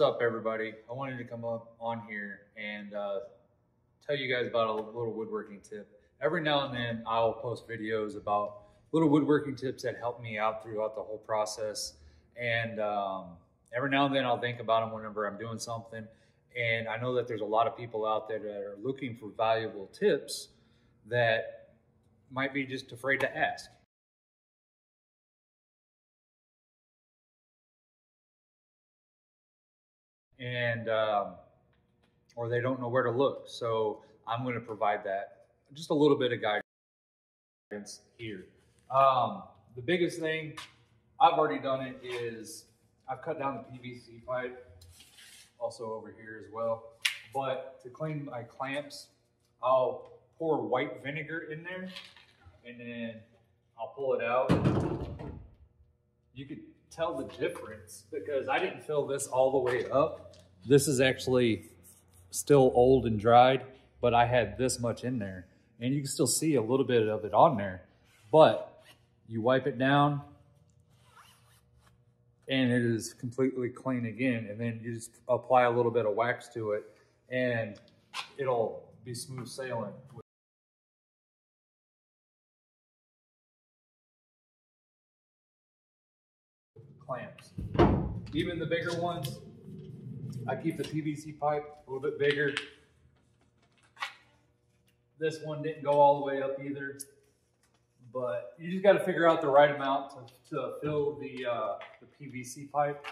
What's up, everybody? I wanted to come up on here and tell you guys about a little woodworking tip. Every now and then I'll post videos about little woodworking tips that help me out throughout the whole process. And every now and then I'll think about them whenever I'm doing something. And I know that there's a lot of people out there that are looking for valuable tips that might be just afraid to ask. And, or they don't know where to look. So I'm going to provide that, just a little bit of guidance here. The biggest thing, I've already done it, is I've cut down the PVC pipe also over here as well. But to clean my clamps, I'll pour white vinegar in there and then I'll pull it out. You could tell the difference because I didn't fill this all the way up. This is actually still old and dried, but I had this much in there and you can still see a little bit of it on there, but you wipe it down and it is completely clean again. And then you just apply a little bit of wax to it and it'll be smooth sailing. Clamps. Even the bigger ones, I keep the PVC pipe a little bit bigger. This one didn't go all the way up either, but you just got to figure out the right amount to fill the PVC pipe.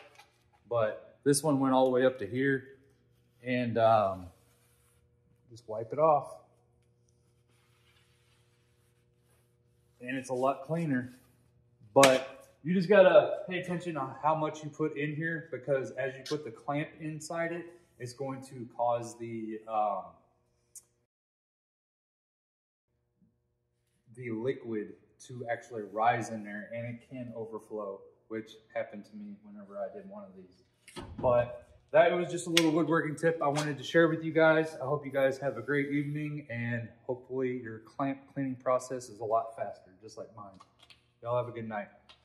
But this one went all the way up to here, and just wipe it off, and it's a lot cleaner. But you just gotta pay attention on how much you put in here, because as you put the clamp inside it, it's going to cause the liquid to actually rise in there, and it can overflow, which happened to me whenever I did one of these. But that was just a little woodworking tip I wanted to share with you guys. I hope you guys have a great evening, and hopefully your clamp cleaning process is a lot faster, just like mine. Y'all have a good night.